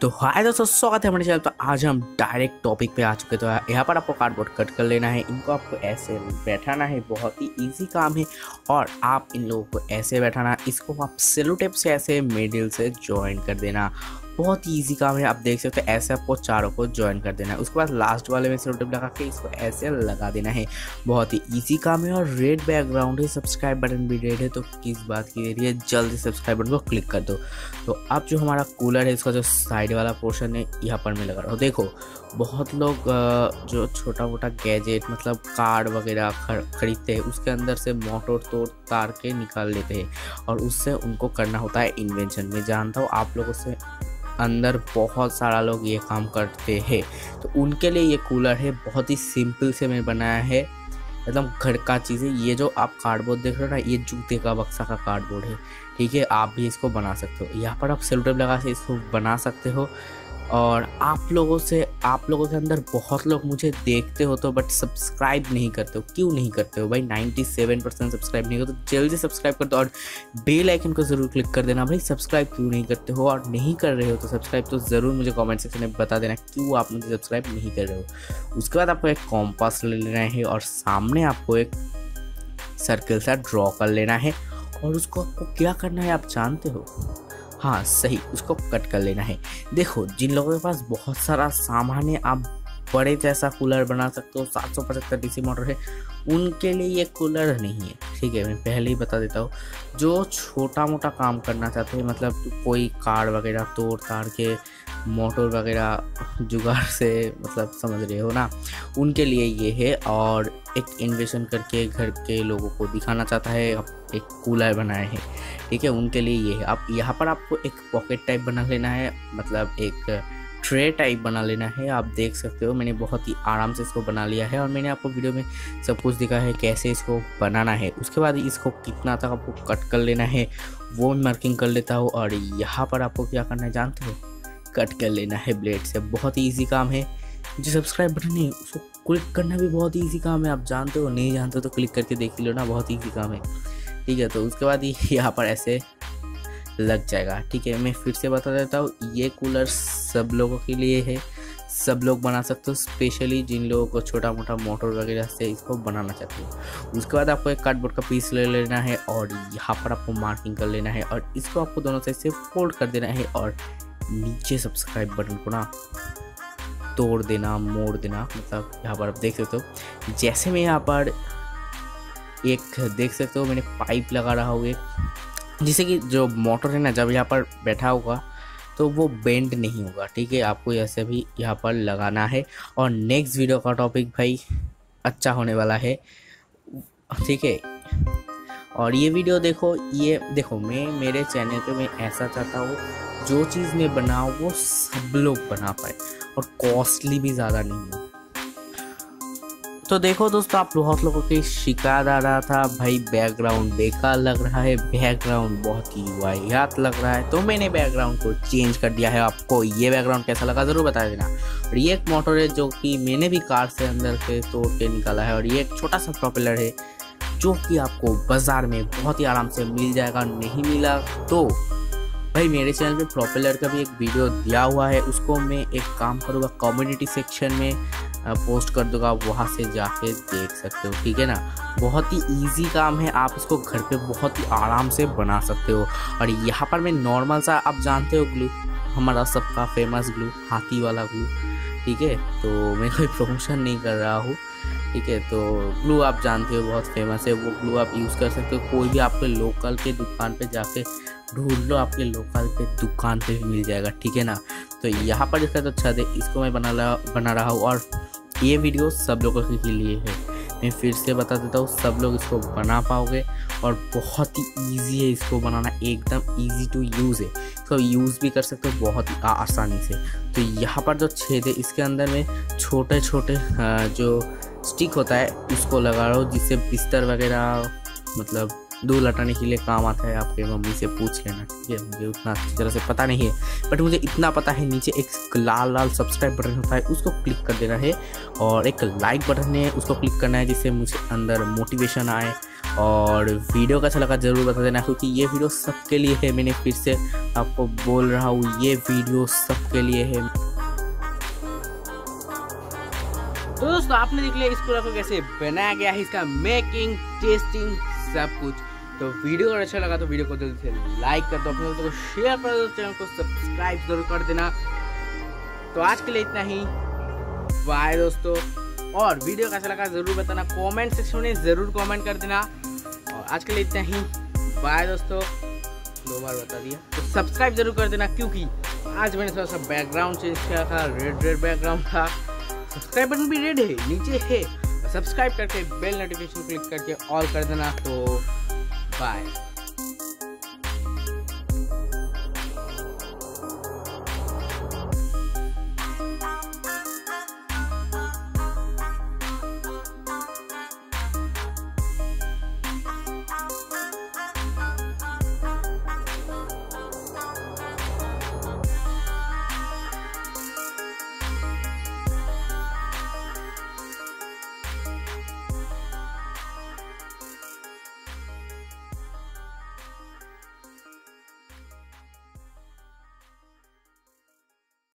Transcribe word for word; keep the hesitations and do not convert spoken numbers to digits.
तो हाय दोस्तों, स्वागत है हमारे चैनल। तो आज हम डायरेक्ट टॉपिक पे आ चुके। तो यहाँ पर आपको कार्डबोर्ड कट कर लेना है, इनको आपको ऐसे बैठाना है, बहुत ही इजी काम है। और आप इन लोगों को ऐसे बैठाना, इसको आप सेलो टेप से ऐसे मिडिल से ज्वाइन कर देना, बहुत ही ईजी काम है। आप देख सकते हो तो ऐसे आपको चारों को ज्वाइन कर देना है। उसके बाद लास्ट वाले में सेलो टेप लगा के इसको ऐसे लगा देना है, बहुत ही ईजी काम है। और रेड बैकग्राउंड है, सब्सक्राइब बटन भी रेड है, तो किस बात की देरी है, जल्दी सब्सक्राइब बटन को क्लिक कर दो। तो अब जो हमारा कूलर है, इसका जो साइड वाला पोर्शन है, यहाँ पर मैं लगा रहा हूँ। देखो बहुत लोग जो छोटा मोटा गैजेट मतलब कार्ड वगैरह खरीदते हैं, उसके अंदर से मोटर तोड़ तार के निकाल लेते हैं और उससे उनको करना होता है इन्वेंशन। मैं जानता हूँ आप लोगों से अंदर बहुत सारा लोग ये काम करते हैं, तो उनके लिए ये कूलर है, बहुत ही सिंपल से मैंने बनाया है, एकदम घर का चीज़ है। ये जो आप कार्डबोर्ड देख रहे हो ना, ये जूते का बक्सा का कार्डबोर्ड है, ठीक है। आप भी इसको बना सकते हो, यहाँ पर आप सेलो टेप लगा के इसको बना सकते हो। और आप लोगों से आप लोगों के अंदर बहुत लोग मुझे देखते हो तो बट सब्सक्राइब नहीं करते हो, क्यों नहीं करते हो भाई? सत्तानवे परसेंट सब्सक्राइब नहीं करते, तो जल्दी सब्सक्राइब कर दो और बेल आइकन को ज़रूर क्लिक कर देना। भाई सब्सक्राइब क्यों नहीं करते हो, और नहीं कर रहे हो तो सब्सक्राइब तो ज़रूर मुझे कमेंट सेक्शन में बता देना क्यों आप मुझे सब्सक्राइब नहीं कर रहे हो। उसके बाद आपको एक कॉम्पास ले लेना है और सामने आपको एक सर्कल सा ड्रॉ कर लेना है, और उसको आपको क्या करना है आप जानते हो? हाँ सही, उसको कट कर लेना है। देखो जिन लोगों के पास बहुत सारा सामान है, आप बड़े जैसा कूलर बना सकते हो, सात सौ पचहत्तर डीसी मोटर है, उनके लिए ये कूलर नहीं है, ठीक है। मैं पहले ही बता देता हूँ, जो छोटा मोटा काम करना चाहते हैं, मतलब कोई कार्ड वगैरह तोड़ ताड़ के मोटर वगैरह जुगाड़ से, मतलब समझ रहे हो ना, उनके लिए ये है। और एक इन्वेशन करके घर के लोगों को दिखाना चाहता है, एक कूलर बनाए हैं, ठीक है, उनके लिए ये है। आप यहाँ पर आपको एक पॉकेट टाइप बना लेना है, मतलब एक ट्रे टाइप बना लेना है। आप देख सकते हो मैंने बहुत ही आराम से इसको बना लिया है, और मैंने आपको वीडियो में सब कुछ दिखा है कैसे इसको बनाना है। उसके बाद इसको कितना तक आपको कट कर लेना है वो मार्किंग कर लेता हूँ, और यहाँ पर आपको क्या करना है जानते हो? कट कर लेना है ब्लेड से, बहुत ही ईजी काम है। जो सब्सक्राइब बटन है उसको क्लिक करना भी बहुत ईजी काम है, आप जानते हो, नहीं जानते हो तो क्लिक करके देख लो ना, बहुत ईजी काम है, ठीक है। तो उसके बाद यहाँ पर ऐसे लग जाएगा, ठीक है। मैं फिर से बता देता हूँ, ये कूलर सब लोगों के लिए है, सब लोग बना सकते हो, स्पेशली जिन लोगों को छोटा मोटा मोटर वगैरह से इसको बनाना चाहते हो। उसके बाद आपको एक कार्डबोर्ड का पीस ले लेना है और यहाँ पर आपको मार्किंग कर लेना है, और इसको आपको दोनों साइड से फोल्ड कर देना है, और नीचे सब्सक्राइब बटन को ना तोड़ देना, मोड़ देना, मतलब यहाँ पर आप देख सकते हो। जैसे मैं यहाँ पर एक देख सकते हो मैंने पाइप लगा रहा हूँ, जिससे कि जो मोटर है ना, जब यहाँ पर बैठा होगा तो वो बेंड नहीं होगा, ठीक है। आपको ऐसे भी यहाँ पर लगाना है, और नेक्स्ट वीडियो का टॉपिक भाई अच्छा होने वाला है, ठीक है। और ये वीडियो देखो, ये देखो मैं मेरे चैनल पे मैं ऐसा चाहता हूँ जो चीज़ मैं बनाऊँ वो सब लोग बना पाए, और कॉस्टली भी ज़्यादा नहीं हो। तो देखो दोस्तों, आप बहुत लोगों की शिकायत आ रहा था, भाई बैकग्राउंड बेकार लग रहा है, बैकग्राउंड बहुत ही वाहियात लग रहा है, तो मैंने बैकग्राउंड को चेंज कर दिया है। आपको ये बैकग्राउंड कैसा लगा ज़रूर बता देना। और ये एक मोटर है जो कि मैंने भी कार से अंदर से तोड़ के निकाला है, और ये एक छोटा सा प्रोपेलर है जो कि आपको बाज़ार में बहुत ही आराम से मिल जाएगा। नहीं मिला तो भाई मेरे चैनल पे प्रोपेलर का भी एक वीडियो दिया हुआ है, उसको मैं एक काम करूँगा कम्युनिटी सेक्शन में पोस्ट कर दूंगा, वहाँ से जाके देख सकते हो, ठीक है ना। बहुत ही इजी काम है, आप इसको घर पे बहुत ही आराम से बना सकते हो। और यहाँ पर मैं नॉर्मल सा, आप जानते हो ग्लू, हमारा सबका फेमस ग्लू, हाथी वाला ग्लू, ठीक है। तो मैं कोई प्रमोशन नहीं कर रहा हूँ, ठीक है। तो ग्लू आप जानते हो बहुत फेमस है, वो ग्लू आप यूज़ कर सकते हो, कोई भी आपके लोकल के दुकान पे जाके ढूंढ लो, आपके लोकल पे दुकान पे भी मिल जाएगा, ठीक है ना। तो यहाँ पर इसका तो अच्छा है, इसको मैं बना बना रहा हूँ, और ये वीडियो सब लोगों के लिए है। मैं फिर से बता देता हूँ, सब लोग इसको बना पाओगे, और बहुत ही ईजी है इसको बनाना, एकदम ईजी टू यूज़ है, इसको यूज़ भी कर सकते हो बहुत ही आसानी से। तो यहाँ पर जो छेद है इसके अंदर में छोटे छोटे जो स्टिक होता है उसको लगा रहा हूँ, जिससे बिस्तर वगैरह मतलब दूर लटाने के लिए काम आता है। आपके मम्मी से पूछ लेना, ठीक है, मुझे उतना अच्छी तरह से पता नहीं है, बट मुझे इतना पता है नीचे एक लाल लाल सब्सक्राइब बटन होता है, उसको क्लिक कर देना है, और एक लाइक बटन है उसको क्लिक करना है, जिससे मुझे अंदर मोटिवेशन आए। और वीडियो कैसा लगा ज़रूर बता देना, क्योंकि ये वीडियो सबके लिए है। मैंने फिर से आपको बोल रहा हूँ, ये वीडियो सबके लिए है। तो दोस्तों आपने देख लिया इस पूरा को कैसे बनाया गया है, इसका मेकिंग, टेस्टिंग, सब कुछ। तो वीडियो अगर अच्छा लगा तो वीडियो को जल्दी से लाइक कर दो, अपने दोस्तों को शेयर कर दो, चैनल को सब्सक्राइब जरूर कर देना। तो आज के लिए इतना ही, बाय दोस्तों। और वीडियो कैसा लगा ज़रूर बताना, कमेंट सेक्शन में ज़रूर कमेंट कर देना। और आज के लिए इतना ही, बाय दोस्तों। दो बार बता दिया, तो सब्सक्राइब जरूर कर देना, क्योंकि आज मैंने थोड़ा सा बैकग्राउंड चेंज किया था, रेड रेड बैकग्राउंड था। सब्सक्राइब बटन भी रेड है, नीचे है, सब्सक्राइब करके बेल नोटिफिकेशन क्लिक करके ऑल कर देना। तो बाय।